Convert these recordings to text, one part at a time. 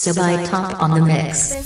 So by Top on the Mix.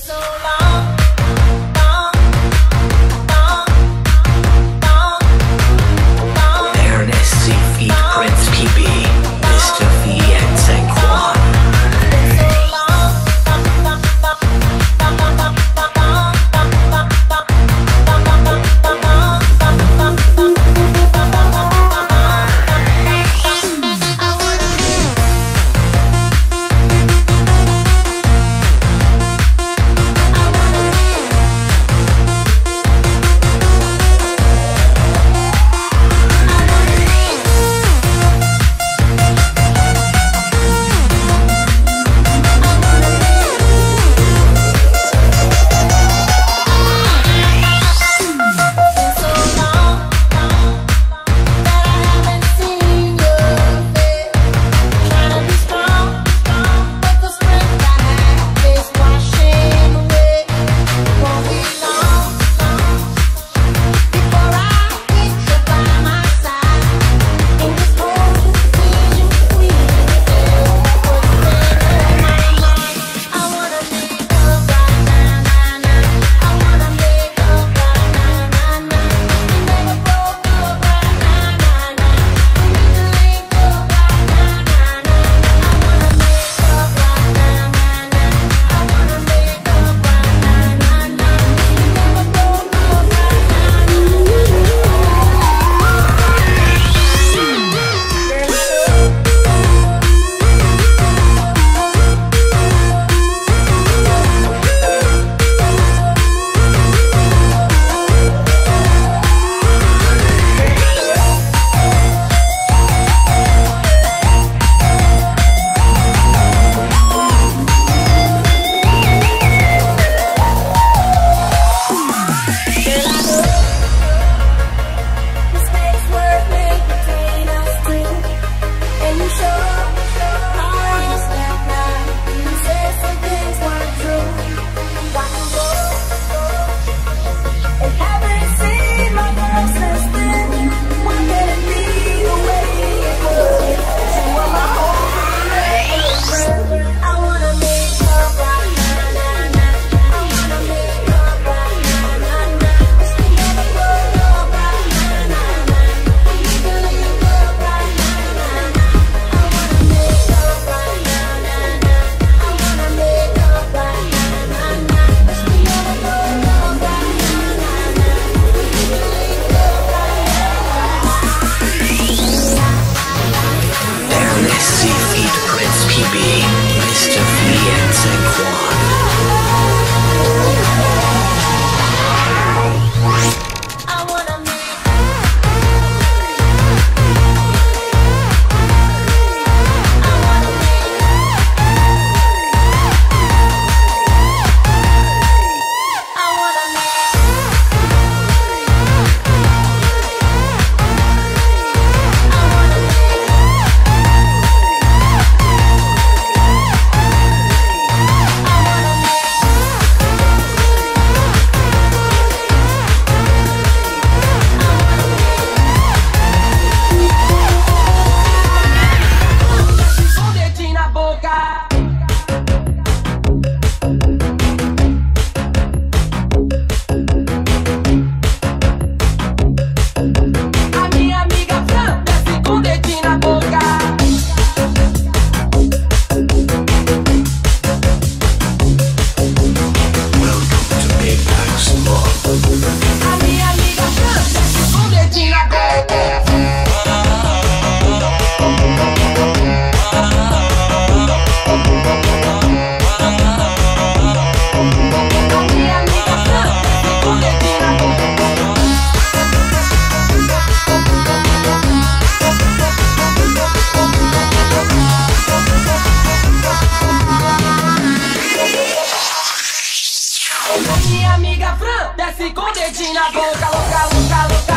Minha amiga Fran desce com o dedinho na boca, louca, louca, louca.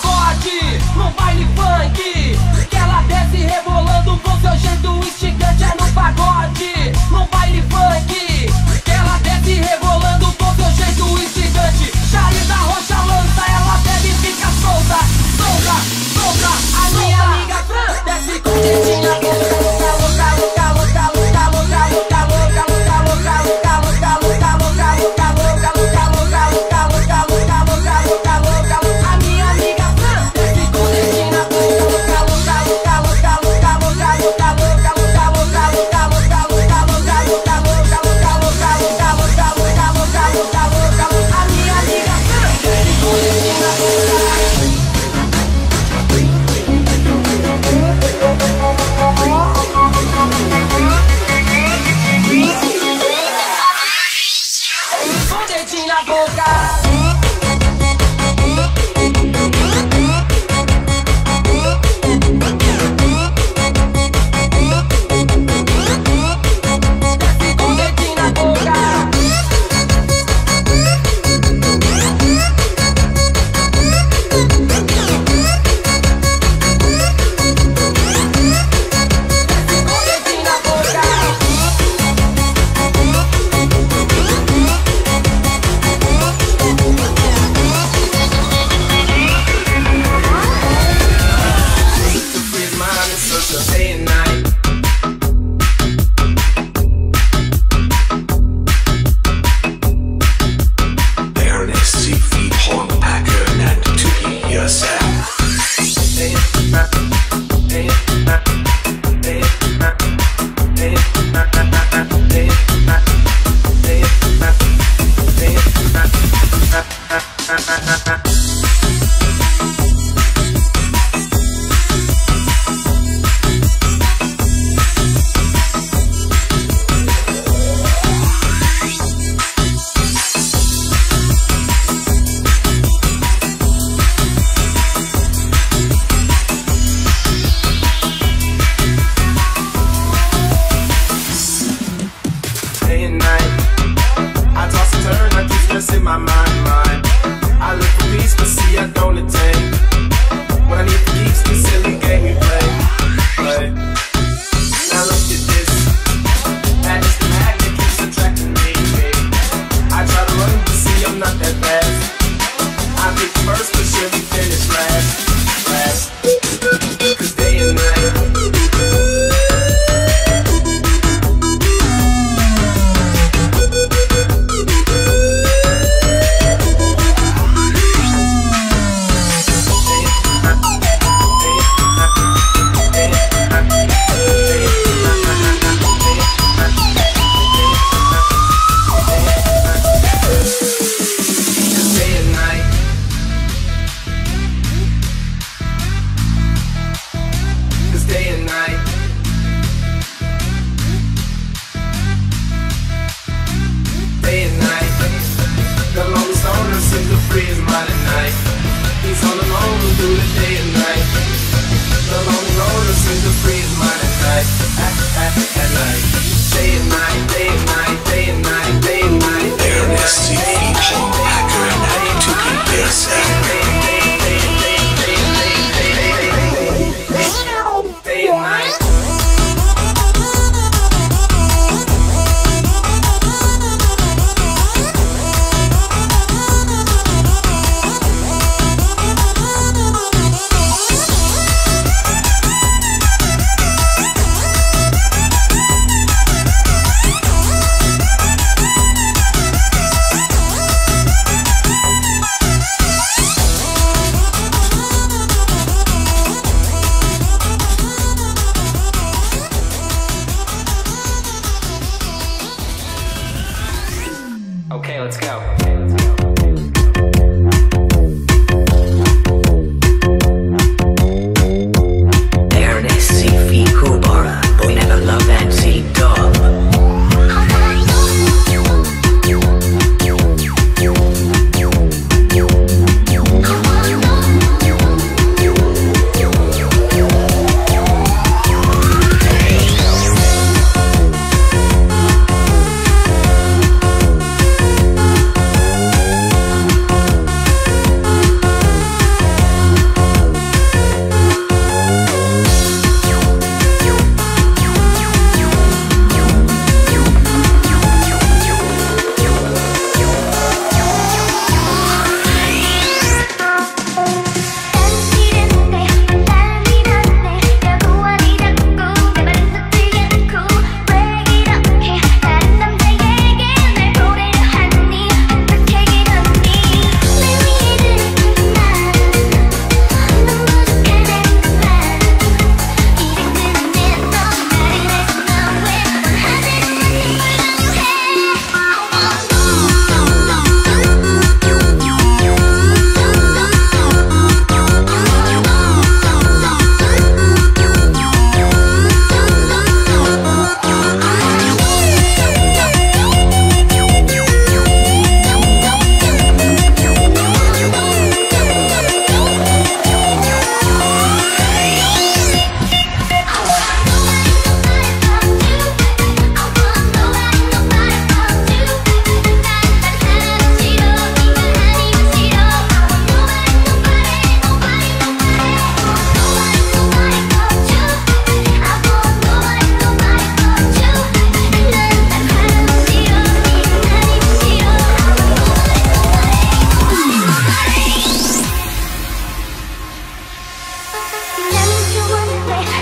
acorde no baile funk, que ela desce rebolando com seu jeito instigante. É no pagode, no baile funk, que ela desce rebolando com seu jeito instigante. Charita roxa lança, ela deve ficar solta, solta, solta. A minha amiga Fran desce com tetinha louca, louca, louca.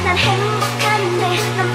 난 행복한데 난